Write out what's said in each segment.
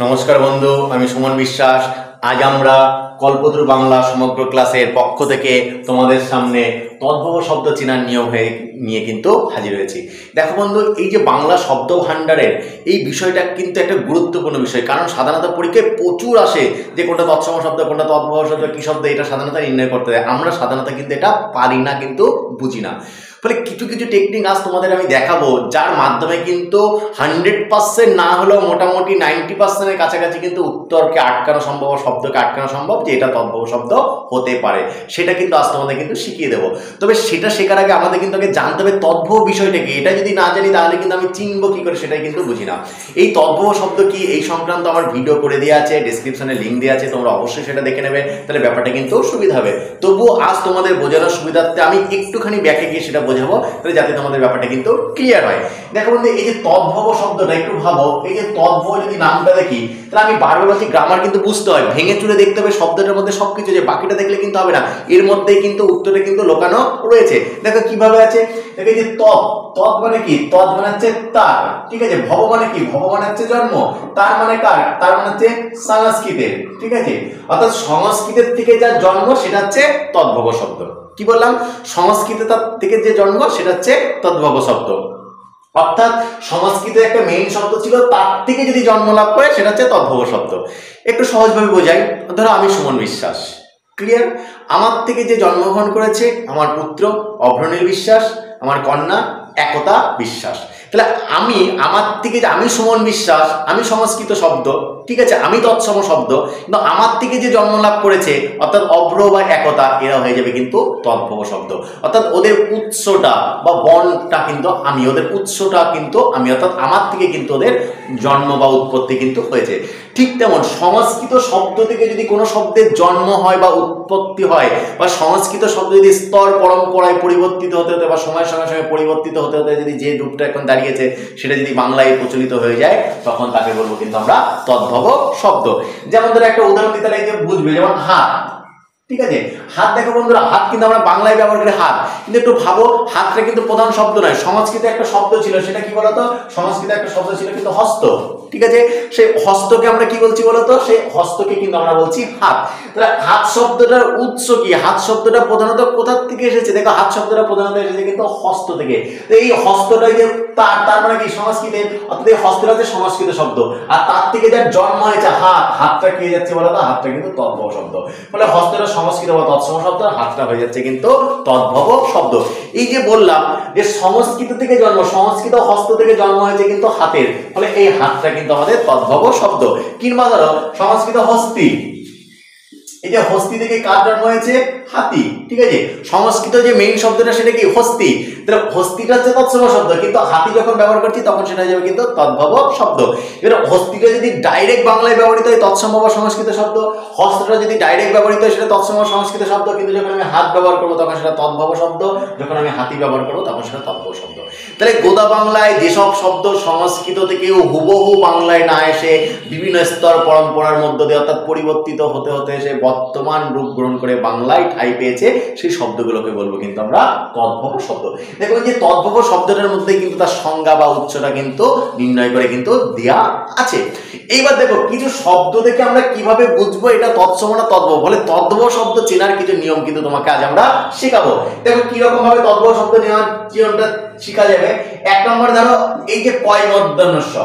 नमस्कार बंधु आमी सुमन विश्वास। आज आमरा कल्पतरु बांगला समग्र क्लासेर पक्ष थेके तोमादेर सामने तद्भव शब्द चेनार नियम निये किन्तु हाजिर होयेछि। देखो बंधु एई जे बांगला शब्द भाण्डारेर एई विषयटा किन्तु एकटा गुरुत्वपूर्ण विषय, कारण साधारणत परीक्षाय प्रचुर आसे जे कोनटा तत्सम शब्द कोनटा तद्भव शब्द कि शब्द एटा साधारणत निर्णय करते हय। आमरा साधारणत किन्तु एटा पारि ना, किन्तु बुझि ना। फिर किछु किछु टेक्निक आज तुम्हारे आमी देखाबो जार माध्यमे किन्तु 100% ना हलेओ मोटामुटी 90% एर काछाकाछि किन्तु उत्तरके आटकानो सम्भव, शब्दके आटकानो सम्भव जे एटा तद्भव शब्द होते पारे, सेटा किन्तु आज तुम्हारे किन्तु शिखिये देबो। तबे सेटा शेखार आगे आमादेर किन्तु आगे जानते हबे तद्भव विषयटा कि, एटा जोदि ना जानि ताहले किन्तु आमी चिनबो कि करे, सेटाई किन्तु बुझि ना। एई तद्भव शब्द कि एई संक्रांत आमार भिडियो करे देया आछे, डेसक्रिपशने लिंक देया आछे, तोमरा अवश्यई सेटा देखे नेबे, ताहले ब्यापारटा किन्तु सुविधा हबे। तबुओ आज तुम्हारे बोझार सुविधार्थे आमी एकटुखानि ब्याके गिये सेटा बोझाबो যাতে তোমাদের ব্যাপারটা কিন্তু ক্লিয়ার হয়। দেখো বন্ধু এই যে তদ্ভব শব্দটা একটু ভাবো, এই যে তদ্ভব যদি নামটা দেখি তাহলে আমি বারবারই গ্রামার কিন্তু বুঝতে হয়, ভেঙে চুরে দেখতে হবে শব্দটার মধ্যে সবকিছু, যে বাকিটা দেখলে কিন্তু হবে না, এর মধ্যে কিন্তু উত্তরে কিন্তু লোকানো রয়েছে। দেখো কিভাবে আছে, দেখো এই যে তৎ, তৎ মানে কি, তৎ মানে হচ্ছে তার, ঠিক আছে। ভব মানে কি, ভব মানে হচ্ছে জন্ম, তার মানে কার, তার মানে হচ্ছে সংস্কৃতের, ঠিক আছে। অর্থাৎ সংস্কৃতের থেকে যা জন্ম সেটা হচ্ছে তদ্ভব শব্দ। কি বললাম, সংস্কৃত থেকে যে জন্ম সেটা হচ্ছে তদ্ভব শব্দ। অর্থাৎ সংস্কৃতের একটা মেইন শব্দ ছিল, তার থেকে যদি জন্ম লাভ করে সেটা হচ্ছে তদ্ভব শব্দ। একটু সহজভাবে বোঝাই, ধরো আমি সুমন বিশ্বাস, ক্লিয়ার। আমার থেকে যে জন্মগ্রহণ করেছে আমার পুত্র অভ্রনীল বিশ্বাস, আমার কন্যা একতা বিশ্বাস। তাহলে আমি আমার থেকে যে আমি সুমন বিশ্বাস, আমি সংস্কৃত শব্দ, ঠিক আছে, আমি তৎসম শব্দ, কিন্তু আমার থেকে যে জন্ম লাভ করেছে অর্থাৎ অভ্র বা একতা, এরা হয়ে যাবে কিন্তু তদ্ভব শব্দ। অর্থাৎ ওদের উৎসটা বা বনটা কিন্তু আমি, ওদের উৎসটা কিন্তু আমি, অর্থাৎ আমার থেকে কিন্তু ওদের জন্ম বা উৎপত্তি কিন্তু হয়েছে। ঠিক তেমন সংস্কৃত শব্দ থেকে যদি কোনো শব্দের জন্ম হয় বা উৎপত্তি হয়, বা সংস্কৃত শব্দ যদি স্তর পরম্পরায় পরিবর্তিত হতে হতে বা সময়ের সঙ্গে সঙ্গে পরিবর্তিত হতে হতে যদি যে রূপটা এখন দাঁড়িয়েছে সেটা যদি বাংলায় প্রচলিত হয়ে যায়, তখন তাকে বলবো কিন্তু আমরা তদ্ভব শব্দ। যেমন ধরো একটা উদাহরণ দিতে লাগে যে বুঝবে, যেমন হাত, ঠিক আছে। হাত দেখো বন্ধুরা, হাত কিন্তু আমরা বাংলায় ব্যবহার করি হাত, কিন্তু একটু ভাবো হাতটা কিন্তু প্রধান শব্দ নয়, সংস্কৃতে একটা শব্দ ছিল, সেটা কি বলতো, সংস্কৃতে একটা শব্দ ছিল কিন্তু হস্ত, ঠিক আছে। সেই হস্তকে আমরা কি বলছি বলতো, সেই হস্তকে কিন্তু আমরা বলছি হাত। তাহলে হাত শব্দটার উৎস কি, হাত শব্দটা প্রধানত কোথা থেকে এসেছে, দেখো হাত শব্দটা প্রধানত এসেছে কিন্তু হস্ত থেকে। তো এই হস্তটা যে তার, তার মানে কি সংস্কৃতে, অর্থাৎ এই হস্তটা যে সংস্কৃত শব্দ, আর তার থেকে যার জন্ম হয়েছে হাত, হাতটা কি যাচ্ছে বলতো, হাতটা কিন্তু তদ্ভব শব্দ। ফলে হস্তটা সংস্কৃত বা তৎসম শব্দ, হাতটা হয়ে যাচ্ছে কিন্তু তদ্ভব শব্দ। এই যে বললাম যে সংস্কৃত থেকে জন্ম, সংস্কৃত হস্ত থেকে জন্ম হয়েছে কিন্তু হাতের, ফলে এই হাতটা কিন্তু আমাদের তদ্ভব শব্দ। কিংবা ধরো সংস্কৃত হস্তি, এই যে হস্তি থেকে কার জন্ম হয়েছে, হাতি, ঠিক আছে। সংস্কৃত যে মেইন শব্দটা সেটা কি, হস্তি, তাহলে হস্তিটা হচ্ছে তৎসম শব্দ, কিন্তু হাতি যখন ব্যবহার করছি তখন সেটা যাবে কিন্তু তদ্ভব শব্দ। এবার হস্তিটা যদি ডাইরেক্ট বাংলায় ব্যবহৃত হয় তৎসম বা সংস্কৃত শব্দ, হস্তটা যদি ডাইরেক্ট ব্যবহৃত হয় সেটা তৎসম বা সংস্কৃত শব্দ, কিন্তু যখন আমি হাত ব্যবহার করবো তখন সেটা তদ্ভব শব্দ, যখন আমি হাতি ব্যবহার করবো তখন সেটা তদ্ভব শব্দ। তাহলে গোদা বাংলায় যেসব শব্দ সংস্কৃত থেকেও হুবহু বাংলায় না এসে বিভিন্ন স্তর পরম্পরার মধ্য দিয়ে অর্থাৎ পরিবর্তিত হতে হতে এসে বর্তমান রূপ গ্রহণ করে বাংলায় ঠাই পেয়েছে, সেই শব্দগুলোকে বলবো কিন্তু আমরা তদ্ভব শব্দ। দেখবেন যে তদ্ভব শব্দটার মধ্যে কিন্তু তার সংজ্ঞা বা উৎসটা কিন্তু নির্ণয় করে কিন্তু দেয়া আছে। এইবার দেখো কিছু শব্দ থেকে আমরা কিভাবে বুঝবো এটা তৎসম না তদ্ভব, বলে তদ্ভব শব্দ চেনার কিছু নিয়ম কিন্তু তোমাকে আজ আমরা শেখাবো। দেখো কিরকম ভাবে তদ্ভব শব্দ নেওয়ার নিয়মটা শেখা যাবে। এক নম্বর ধরো এই যে কয় মধ্যনস্য,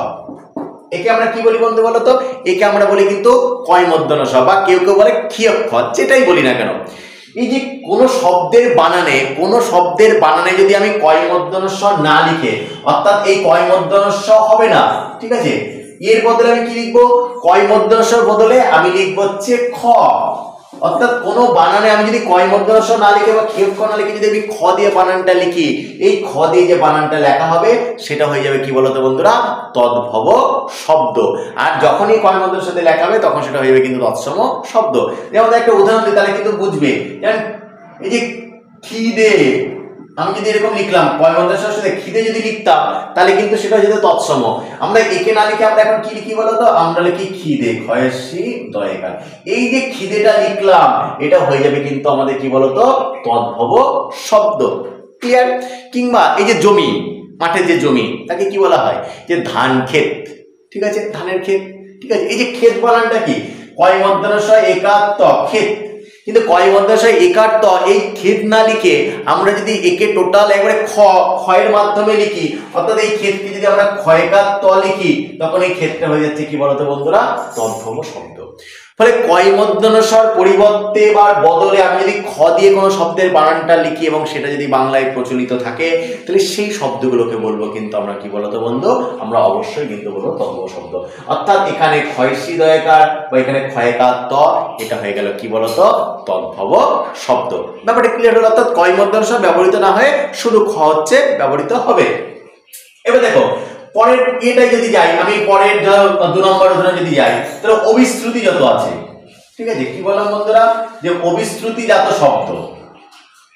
একে আমরা কি বলি বন্ধু বলো তো, একে আমরা বলি কিন্তু কয় মধ্যনস্য, বা কেউ কেউ বলে ক্ষিয়ক্ষর, যেটাই বলি না কেন। এই যে কোনো শব্দের বানানে, কোনো শব্দের বানানে যদি আমি কয় মধ্যনস্য না লিখে, অর্থাৎ এই কয় মধ্যনস্য হবে না, ঠিক আছে, এর বদলে আমি কি লিখবো, কয় মধ্যনস্যর বদলে আমি লিখবো হচ্ছে খ। অর্থাৎ কোনো বানানে আমি যদি কয় মধ্যনস্য না লিখে বা ক্ষেপ না লিখে যদি আমি খ দিয়ে বানানটা লিখি, এই খ দিয়ে যে বানানটা লেখা হবে সেটা হয়ে যাবে কি বলতো বন্ধুরা, তদ্ভব শব্দ। আর যখনই কয় মধ্যনস্য দিয়ে লেখা হবে তখন সেটা হয়ে যাবে কিন্তু তৎসম শব্দ। যেমন একটা উদাহরণ দিই তাহলে কিন্তু বুঝবে, যেমন এই যে খিদে, আমি যদি এরকম লিখলাম কয় মধ্যনস্যের সাথে খিদে যদি লিখতাম তাহলে কিন্তু সেটা হয়ে যেত তৎসম। আমরা একে না লিখে আমরা এখন কি লিখি বলতো, আমরা লিখি খিদে, খয়সি দয়কার। এই যে খিদেটা লিখলাম এটা হয়ে যাবে কিন্তু আমাদের কি বলতো, তদ্ভব শব্দ, ক্লিয়ার। কিংবা এই যে জমি, মাঠে যে জমি, তাকে কি বলা হয়, যে ধান ক্ষেত, ঠিক আছে, ধানের ক্ষেত, ঠিক আছে। এই যে ক্ষেত বানানটা কি কয় মধ্যনশয় একাত্ত ক্ষেত, কিন্তু কয় মধ্যনশয় একাত্ত এই ক্ষেত না লিখে আমরা যদি একে টোটাল একবারে খ ক্ষয়ের মাধ্যমে লিখি অর্থাৎ এই ক্ষেতকে যদি আমরা ক্ষয়কাত্ত লিখি তখন এই ক্ষেতটা হয়ে যাচ্ছে কি বলতো বন্ধুরা তৎসম শব্দ। ফলে কয় মধ্যনস্বর পরিবর্তে বা বদলে আমি যদি খ দিয়ে কোনো শব্দের বানানটা লিখি এবং সেটা যদি বাংলায় প্রচলিত থাকে তাহলে সেই শব্দগুলোকে বলবো কিন্তু আমরা কি বলতো বন্ধু আমরা অবশ্যই কিন্তু বলবো তৎসম শব্দ। অর্থাৎ এখানে ক্ষয়সি দয়কার বা এখানে ক্ষয়কার ত এটা হয়ে গেল কি বলতো তদ্ভব শব্দ। ব্যাপারটা ক্লিয়ার হলো। অর্থাৎ কয় মধ্যনস্বর ব্যবহৃত না হয়ে শুধু খ হচ্ছে ব্যবহৃত হবে। এবার দেখো পরের এটাই যদি যাই আমি পরের ২ নম্বর উদাহরণ যদি যাই তাহলে অবিশ্রুতি যত আছে ঠিক আছে কি বললাম বন্ধুরা যে অবিশ্রুতিজাত শব্দ,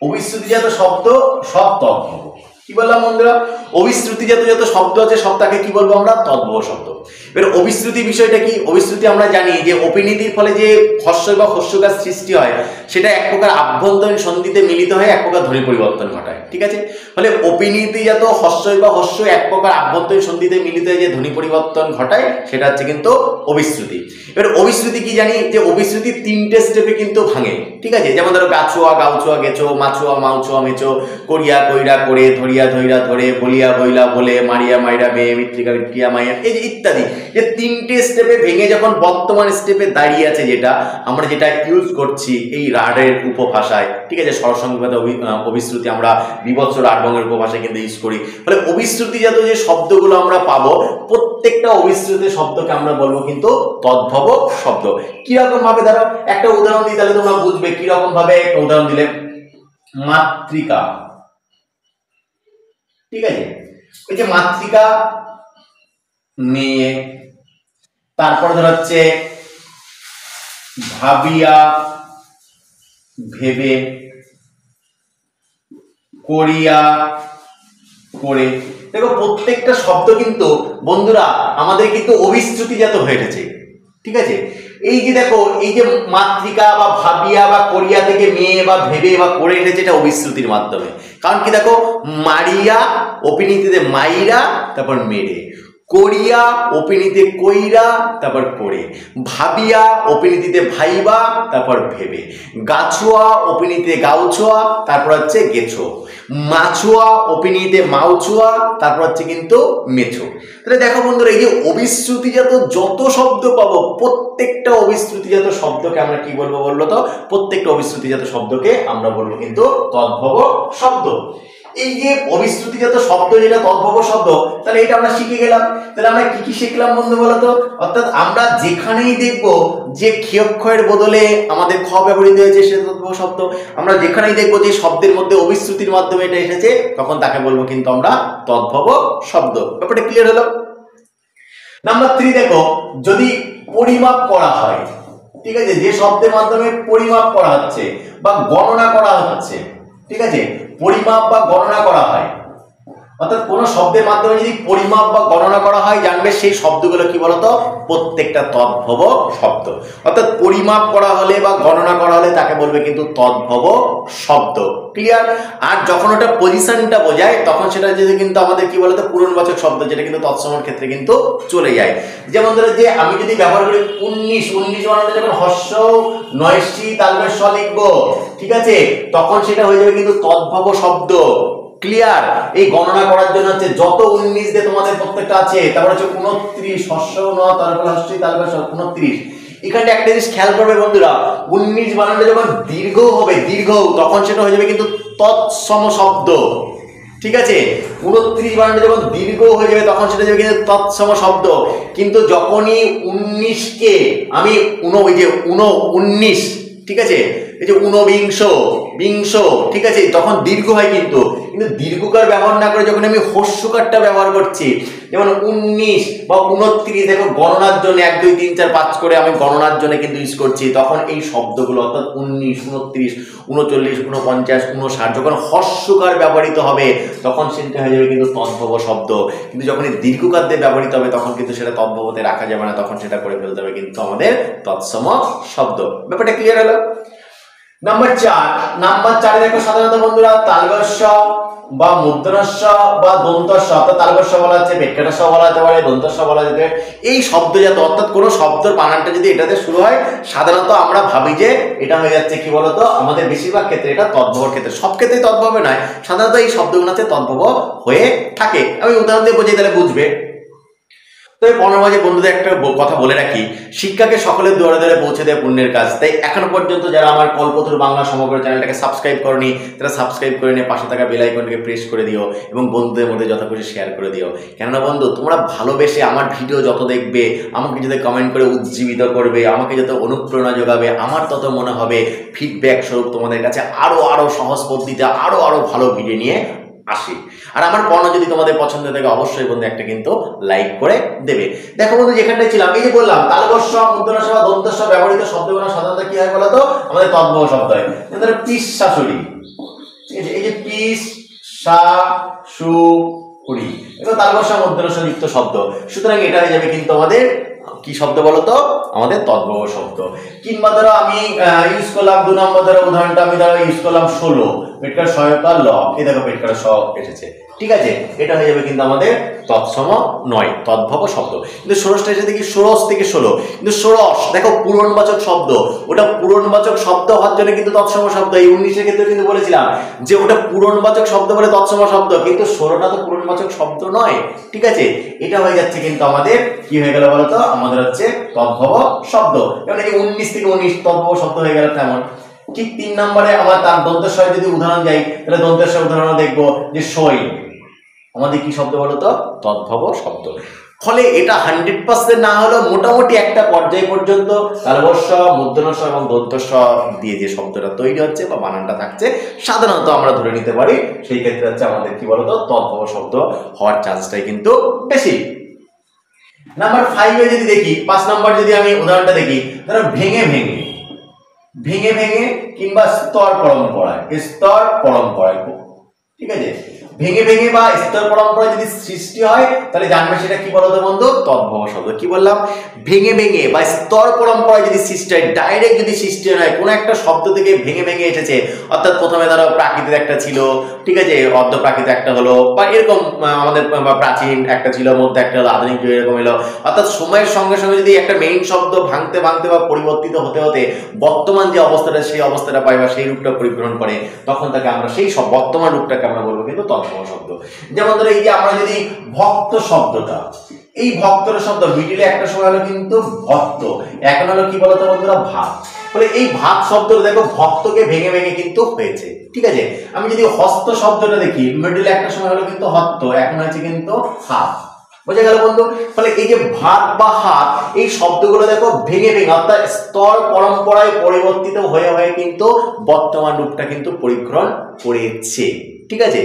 অবিশ্রুতিজাত শব্দ সব তদ্ভব। কি বললাম বন্ধুরা অবিশ্রুতিজাত যত শব্দ আছে সব তাকে কি বলবো আমরা তদ্ভব শব্দ। এবার অবিশ্রুতি বিষয়টা কি, অবিশ্রুতি আমরা জানি যে অপিনীতির ফলে যে হস্য বা হস্যকার সৃষ্টি হয় সেটা এক প্রকার আভ্যন্তরীণ সন্ধিতে মিলিত হয়ে এক প্রকার ধ্বনি পরিবর্তন ঘটায় ঠিক আছে। ফলে অপিনীতিজাত হস্য বা হস্য এক প্রকার আভ্যন্তরীণ সন্ধিতে মিলিত হয়ে যে ধ্বনি পরিবর্তন ঘটায় সেটা হচ্ছে কিন্তু অবিশ্রুতি। এবার অবিশ্রুতি কি জানি যে অবিশ্রুতি 3টে স্টেপে কিন্তু ভাঙে ঠিক আছে। যেমন ধরো গাছুয়া গাউচুয়া গেছো মাছুয়া মাউচুয়া মেচো করিয়া কইরা করে ধরিয়া ধৈরা ধরে বলিয়া বইলা বলে মারিয়া মাইরা মেয়ে মিত্রিকা মিত্রিয়া মাইয়া এই যে ইত্যাদি যে 3টে স্টেপে ভেঙে যখন বর্তমান স্টেপে দাঁড়িয়ে আছে যেটা আমরা যেটা ইউজ করছি এই রাডের উপভাষায় ঠিক আছে। স্বরসংবাদ অবিশ্রুতি আমরা বিভৎস রাডবঙ্গের উপভাষায় কিন্তু ইউজ করি। ফলে অবিশ্রুতিজাত যে শব্দগুলো আমরা পাবো প্রত্যেকটা অবিশ্রুতি শব্দকে আমরা বলবো কিন্তু তদ্ভব শব্দ। কিরকম ভাবে ধরো একটা উদাহরণ দিই তাহলে তোমরা বুঝবে কিরকম ভাবে একটা উদাহরণ দিলে মাতৃকা ঠিক আছে। ওই যে মাতৃকা মেয়ে, তারপরে ধর হচ্ছে ভাবিয়া ভেবে করিয়া করে। দেখো প্রত্যেকটা শব্দ কিন্তু বন্ধুরা আমাদের কিন্তু অবিশ্রুতিজাত হয়ে গেছে ঠিক আছে। এই যে দেখো এই যে মাতৃকা বা ভাবিয়া বা করিয়া থেকে মেয়ে বা ভেবে বা করে এসেছে এটা অবিশ্রুতির মাধ্যমে। কারণ কি দেখো মারিয়া অপিনীতিতে মাইরা তারপর মেরে, করিয়া অপিনীতে কইরা তারপর করে, ভাবিয়া অপিনীতিতে ভাইবা তারপর ভেবে, গাছুয়া অপিনীতে গাউছুয়া তারপর হচ্ছে গেছো, মাছুয়া অপিনীতে মাউছুয়া তারপর হচ্ছে কিন্তু মেছো। তাহলে দেখো বন্ধুরা এই যে অবিশ্রুতিজাত যত শব্দ পাবো প্রত্যেকটা অবিশ্রুতিজাত শব্দকে আমরা কি বলবো বললো তো প্রত্যেকটা অবিশ্রুতিজাত শব্দকে আমরা বলবো কিন্তু তদ্ভব শব্দ। এই যে অবিশ্রুতিজাত শব্দ যেটা তদ্ভব শব্দ তাহলে এটা আমরা শিখে গেলাম। তাহলে আমরা কি কি শিখলাম বন্ধু বলতো অর্থাৎ আমরা যেখানেই দেখবো যে ক্ষয়ক্ষয়ের বদলে আমাদের খ ব্যবহৃত হয়েছে সেটা তদ্ভব শব্দ। আমরা যেখানেই দেখবো যে শব্দের মধ্যে অবিশ্রুতির মাধ্যমে এটা এসেছে তখন তাকে বলবো কিন্তু আমরা তদ্ভব শব্দ। ব্যাপারটা ক্লিয়ার হলো। নাম্বার 3 দেখো যদি পরিমাপ করা হয় ঠিক আছে, যে শব্দের মাধ্যমে পরিমাপ করা হচ্ছে বা গণনা করা হচ্ছে ঠিক আছে, পরিমাপ বা গণনা করা হয় অর্থাৎ কোন শব্দের মাধ্যমে যদি পরিমাপ বা গণনা করা হয় জানবে সেই শব্দগুলো কি বলতো প্রত্যেকটা তদ্ভব শব্দ। অর্থাৎ পরিমাপ করা হলে বা গণনা করা হলে তাকে বলবে কিন্তু তদ্ভব শব্দ। ক্লিয়ার। আর যখন ওটা পজিশনটা বোঝায় তখন সেটা যদি কিন্তু আমাদের কি বলতো পূরণবাচক শব্দ যেটা কিন্তু তৎসমের ক্ষেত্রে কিন্তু চলে যায়। যেমন ধরো যে আমি যদি ব্যবহার করি 19 বানাতে যখন হস্য নয়সি তালবে স লিখবো ঠিক আছে তখন সেটা হয়ে যাবে কিন্তু তদ্ভব শব্দ। ক্লিয়ার। এই গণনা করার জন্য হচ্ছে যত 19 দিয়ে তোমাদের প্রত্যেকটা আছে তারপর হচ্ছে 29 হস্য ন তারপর হস্য তারপর 29। এখানে একটা জিনিস খেয়াল করবে বন্ধুরা 19 বানানটা যখন দীর্ঘ হবে দীর্ঘ তখন সেটা হয়ে যাবে কিন্তু তৎসম শব্দ ঠিক আছে। 29 বানানটা যখন দীর্ঘ হয়ে যাবে তখন সেটা যাবে কিন্তু তৎসম শব্দ। কিন্তু যখনই 19কে আমি ওই যে 19 ঠিক আছে এই যে ঊনবিংশ ঠিক আছে তখন দীর্ঘ হয় কিন্তু দীর্ঘকার ব্যবহার না করে যখন আমি হস্যকারটা ব্যবহার করছি যেমন 19 বা 29 দেখো গণনার জন্য 1 2 3 4 5 করে আমি গণনার জন্য কিন্তু ইউজ করছি তখন এই শব্দগুলো অর্থাৎ 19 29 39 39 49 59 যখন হস্যকার ব্যবহৃত হবে তখন সেটা হয়ে যাবে কিন্তু তদ্ভব শব্দ। কিন্তু যখন দীর্ঘকার দিয়ে ব্যবহৃত হবে তখন কিন্তু সেটা তদ্ভবতে রাখা যাবে না, তখন সেটা করে ফেলতে হবে কিন্তু আমাদের তৎসম শব্দ। ব্যাপারটা ক্লিয়ার হলো। नम्बर चार देखो साधारण बंधुरा तालव्य मुद्रणस्य दन्तस्य अर्थात तालव्य बला बेक्यटस्य बला दन्तस्य बला शब्दजात अर्थात कोनो शब्द बानानटा यदि एटाते शुरू हय साधारणत आमरा भाबी जे एटा हये जाच्छे कि बोलो तो आमादेर बेशिरभाग क्षेत्रे एटा तद्भव क्षेत्र सब क्षेत्रे तद्भव नय साधारणत एई शब्दगुलोते तद्भव हये थाके आमि उदाहरण दिये बोझाई ताहले बुझबे। तो पंद्रह बजे बंधुদের একটা কথা বলে রাখি, শিক্ষাকে সকলের দুয়ারে দুয়ারে পৌঁছে দেয় পুণ্যের কাজ। তাই এখনো পর্যন্ত যারা আমার কল্পতরু বাংলা সমগ্র চ্যানেলটাকে সাবস্ক্রাইব করনি তারা সাবস্ক্রাইব করে নিয়ে পাশে থাকা বেল আইকনটাকে প্রেস করে দিও এবং বন্ধুদের মধ্যে যথাযথ শেয়ার করে দিও। কেননা বন্ধু তোমরা ভালোবেসে আমার ভিডিও যত দেখবে, আমাকে যদি কমেন্ট করে উজ্জীবিত করবে, আমাকে যত অনুপ্রেরণা যোগাবে, আমার তত মনে হবে ফিডব্যাক স্বরূপ তোমাদের কাছে আরও সহজ পদ্ধতিতে আরও ভালো ভিডিও নিয়ে আসি। আর আমার পড়া যদি তোমাদের পছন্দ থাকে অবশ্যই বন্ধু একটা কিন্তু লাইক করে দেবে। দেখো বন্ধু যেখানটায় ছিলাম, এই যে বললাম তালব্য মুদ্রণস্য দন্তস্য ব্যবহৃত শব্দগুলো সাধারণত কি হয় বলো তো আমাদের তদ্ভব শব্দ হয়। ধরো পিস শাশুড়ি, এই যে পিস শাশুড়ি এটা তালব্য মুদ্রণস্য যুক্ত শব্দ, সুতরাং এটা হয়ে যাবে কিন্তু আমাদের কি শব্দ বলো তো আমাদের তদ্ভব শব্দ। কিংবা ধরো আমি ইউজ করলাম ২ নম্বর ধরো উদাহরণটা আমি ধরো ইউজ করলাম ১৬ পেটকার সহায়তা ল, এই দেখো পেটকার সহ এসেছে, ঠিক আছে এটা হয়ে যাবে কিন্তু আমাদের তৎসম নয় তদ্ভব শব্দ। কিন্তু ষোড়শটা এসে দেখি ষোড়শ থেকে ১৬, কিন্তু ষোড়শ দেখো পূরণবাচক শব্দ, ওটা পূরণবাচক শব্দ হওয়ার জন্য কিন্তু তৎসম শব্দ। এই ১৯-এর ক্ষেত্রে কিন্তু বলেছিলাম যে ওটা পূরণবাচক শব্দ বলে তৎসম শব্দ, কিন্তু ১৬টা তো পূরণবাচক শব্দ নয়, ঠিক আছে এটা হয়ে যাচ্ছে কিন্তু আমাদের কি হয়ে গেল বলো তো আমাদের হচ্ছে তদ্ভব শব্দ। যেমন এই ১৯ থেকে ১৯ তদ্ভব শব্দ হয়ে গেল তেমন। ঠিক ৩ নম্বরে আমার তার দন্তস্বয় যদি উদাহরণ যাই তাহলে দন্তস্বয় উদাহরণ দেখবো যে সই আমাদের কি শব্দ বলো তো তদ্ভব শব্দ। ফলে এটা 100% না হলেও মোটামুটি একটা পর্যায় পর্যন্ত তালব্য মুদ্রণস্য এবং দন্তস্য দিয়ে যে শব্দটা তৈরি হচ্ছে বা বানানটা থাকছে সাধারণত আমরা ধরে নিতে পারি সেই ক্ষেত্রে হচ্ছে আমাদের কি বলতো তদ্ভব শব্দ হওয়ার চান্সটাই কিন্তু বেশি। নাম্বার 5-এ যদি দেখি ৫ নাম্বার যদি আমি উদাহরণটা দেখি ধরো ভেঙে ভেঙে ভেঙে ভেঙে কিংবা স্তর পরম্পরায় স্তর পরম্পরায়, ঠিক আছে ভেঙে ভেঙে বা স্তর পরম্পরা যদি সৃষ্টি হয় তাহলে জানবে সেটা কি বলতো বন্ধু তদ্ভব শব্দ। কি বললাম ভেঙে ভেঙে বা স্তর পরম্পরা যদি সৃষ্টি হয়, ডাইরেক্ট যদি সৃষ্টি হয় কোনো একটা শব্দ থেকে ভেঙে ভেঙে এসেছে, অর্থাৎ প্রথমে ধরো প্রাকৃতিক একটা ছিল, ঠিক আছে অর্ধপ্রাকৃতিক একটা হলো বা এরকম আমাদের প্রাচীন একটা ছিল মধ্যে একটা হলো আধুনিক এরকম হলো, অর্থাৎ সময়ের সঙ্গে সঙ্গে যদি একটা মেইন শব্দ ভাঙতে ভাঙতে বা পরিবর্তিত হতে হতে বর্তমান যে অবস্থাটা সেই অবস্থাটা পায় বা সেই রূপটা পরিগ্রহণ করে তখন তাকে আমরা সেই সব বর্তমান রূপটাকে আমরা বলবো কিন্তু শব্দ। যেমন ধরো এই যে আমরা যদি ভক্ত শব্দটা এই ভক্তর শব্দ মিডিলে একটা সময় হলো কিন্তু ভক্ত, এখন হলো কি বলতো বন্ধুরা ভাব, বলে এই ভাব শব্দটা দেখো ভক্তকে ভেঙে ভেঙে কিন্তু হয়েছে, ঠিক আছে। আমি যদি হস্ত শব্দটা দেখি মিডিলে একটা সময় হলো কিন্তু হস্ত, এখন আছে কিন্তু হাত, বোঝা গেল বন্ধু। ফলে এই যে ভাত বা হাত এই শব্দগুলো দেখো ভেঙে ভেঙে অর্থাৎ স্তর পরম্পরায় পরিবর্তিত হয়ে হয়ে কিন্তু বর্তমান রূপটা কিন্তু পরিগ্রহণ করেছে, ঠিক আছে।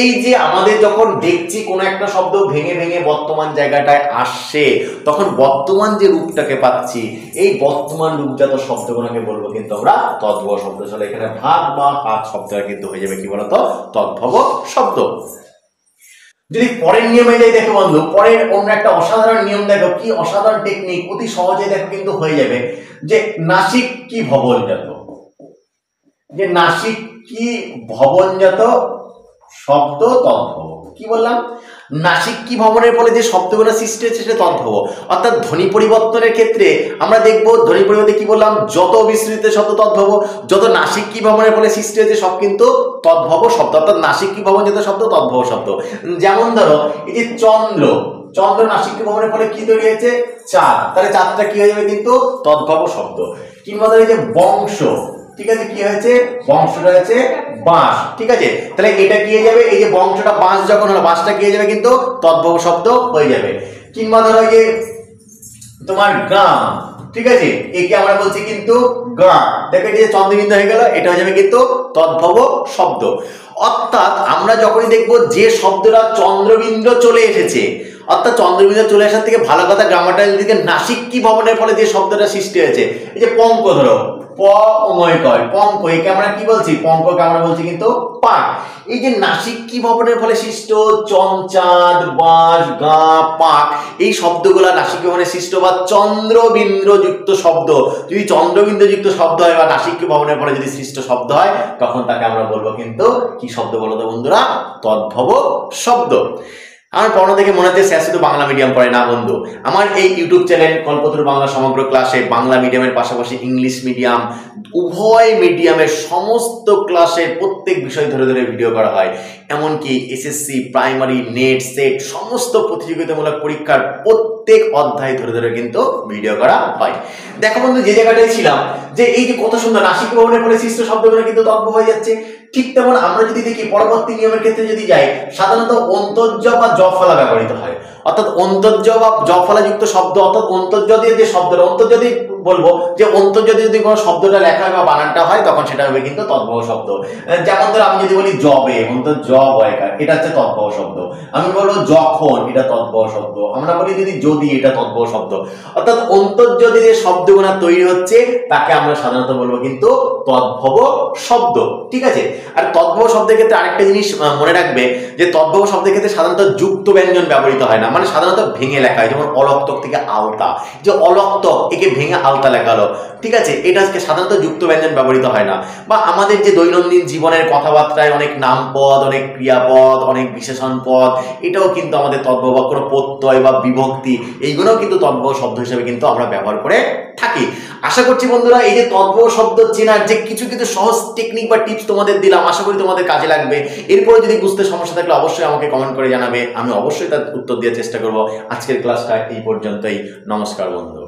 এই যে আমাদের যখন দেখছি কোনো একটা শব্দ ভেঙে ভেঙে বর্তমান জায়গাটায় আসছে তখন বর্তমান যে রূপটাকে পাচ্ছি এই বর্তমান রূপজাত শব্দগুলোকে বলবো কিন্তু আমরা তদ্ভব শব্দ। চলে এখানে ভাত বা হাত শব্দটা কিন্তু হয়ে যাবে কি বলতো তদ্ভব শব্দ। যদি পরের নিয়মে যাই দেখো বন্ধু পরের অন্য একটা অসাধারণ নিয়ম দেখো, কি অসাধারণ টেকনিক, অতি সহজেই দেখো কিন্তু হয়ে যাবে যে নাসিক কি ভবনজাত, যে নাসিক কি ভবনজাত শব্দ তদ্ভব। কি বললাম নাসিক কি ভবনের ফলে যে শব্দগুলো সৃষ্টি হচ্ছে সেটা তদ্ভব। অর্থাৎ ধ্বনি পরিবর্তনের ক্ষেত্রে আমরা দেখবো ধ্বনি পরিবর্তে কি বললাম যত বিস্তৃত শব্দ তদ্ভব, যত নাসিক কি ভবনের ফলে সৃষ্টি হচ্ছে সব কিন্তু তদ্ভব শব্দ, অর্থাৎ নাসিক কি ভবন যেত শব্দ তদ্ভব শব্দ। যেমন ধরো এই যে চন্দ্র, চন্দ্র নাসিক কি ভবনের ফলে কি তৈরি হয়েছে চাঁদ, তাহলে চাঁদটা কি হয়ে যাবে কিন্তু তদ্ভব শব্দ। কিংবা ধরো এই যে বংশ, ঠিক আছে কি হয়েছে বংশটা হয়েছে বাঁশ, ঠিক আছে তাহলে এটা কি হয়ে যাবে এই যে বংশটা বাঁশ যখন হলো বাঁশটা কি হয়ে যাবে কিন্তু তদ্ভব শব্দ হয়ে যাবে। কিংবা ধরো যে তোমার গ্রাম, ঠিক আছে একে আমরা বলছি কিন্তু গ্রাম, দেখো এটা যে চন্দ্রবিন্দু হয়ে গেল এটা হয়ে যাবে কিন্তু তদ্ভব শব্দ। অর্থাৎ আমরা যখনই দেখবো যে শব্দটা চন্দ্রবিন্দু চলে এসেছে অর্থাৎ চন্দ্রবিন্দু চলে আসার থেকে ভালো কথা গ্রামাটার দিকে নাসিক কি ভবনের ফলে যে শব্দটা সৃষ্টি হয়েছে এই যে পঙ্ক, ধরো चंद्रबिंदुयुक्त शब्द जो चंद्रबिंदुयुक्त शब्द है नासिक्य भवनेर फले यदि सृष्ट शब्द है तखन ताके आमरा बोलबो किन्तु कि शब्द बोलो तो बंधुरा तद्भव शब्द। আমার পড়া থেকে মনে হচ্ছে স্যার শুধু বাংলা মিডিয়াম পড়ে না বন্ধু, আমার এই ইউটিউব চ্যানেল কল্পতরু বাংলা সমগ্র ক্লাসে বাংলা মিডিয়ামের পাশাপাশি ইংলিশ মিডিয়াম উভয় মিডিয়ামের সমস্ত ক্লাসে প্রত্যেক বিষয় ধরে ধরে ভিডিও করা হয়। এমনকি এসএসসি প্রাইমারি নেট সেট সমস্ত প্রতিযোগিতামূলক পরীক্ষার প্রত্যেক অধ্যায় ধরে ধরে কিন্তু ভিডিও করা হয়। দেখো বন্ধু যে জায়গাটায় ছিলাম যে এই যে কত সুন্দর নাসিক্য ভবনের ফলে সৃষ্ট শব্দগুলো কিন্তু তদ্ভব হয়ে যাচ্ছে। ঠিক তেমন আমরা যদি দেখি পরবর্তী নিয়মের ক্ষেত্রে যদি যাই সাধারণত অন্তর্য বা জফলা ব্যবহৃত হয়, অর্থাৎ অন্তর্য বা জফলাযুক্ত শব্দ, অর্থাৎ অন্তর্য দিয়ে যে শব্দটা অন্তর্যদি বলবো যে অন্তর্য দিয়ে যদি কোনো শব্দটা লেখা হয় বা বানানটা হয় তখন সেটা হবে কিন্তু তদ্ভব শব্দ। যেমন ধরো আমি যদি বলি জবে, অন্তর্য বয়কার, এটা হচ্ছে তদ্ভব শব্দ। আমি বলবো যখন, এটা তদ্ভব শব্দ। আমরা বলি যদি এটা তদ্ভব শব্দ, অর্থাৎ অন্তর্য দিয়ে শব্দগুলো তৈরি হচ্ছে তাকে আমরা সাধারণত বলবো কিন্তু তদ্ভব শব্দ। ঠিক আছে, আর তদ্ভব শব্দের ক্ষেত্রে আরেকটা জিনিস মনে রাখবে যে তদ্ভব শব্দের ক্ষেত্রে সাধারণত যুক্ত ব্যঞ্জন ব্যবহৃত হয় না, মানে সাধারণত ভেঙে লেখা হয়। যেমন অলক্তক থেকে আলতা, যে অলক্তক একে ভেঙে আলতা লেখা হলো, ঠিক আছে, এটা আজকে সাধারণত যুক্ত ব্যঞ্জন ব্যবহৃত হয় না। বা আমাদের যে দৈনন্দিন জীবনের কথাবার্তায় অনেক নামপদ, অনেক ক্রিয়াপদ, অনেক বিশেষণ পদ, এটাও কিন্তু আমাদের তদ্ভব বা কোনো প্রত্যয় বা বিভক্তি এইগুলোও কিন্তু তদ্ভব শব্দ হিসেবে কিন্তু আমরা ব্যবহার করে থাকি। আশা করছি বন্ধুরা এই যে তদ্ভব শব্দ চেনার যে কিছু কিছু সহজ টেকনিক বা টিপস তোমাদের দিলাম আশা করি তোমাদের কাজে লাগবে। এরপরে যদি বুঝতে সমস্যা থাকলে অবশ্যই আমাকে কমেন্ট করে জানাবে, আমি অবশ্যই তার উত্তর দেওয়ার চেষ্টা করব। আজকের ক্লাসটা এই পর্যন্তই। নমস্কার বন্ধু।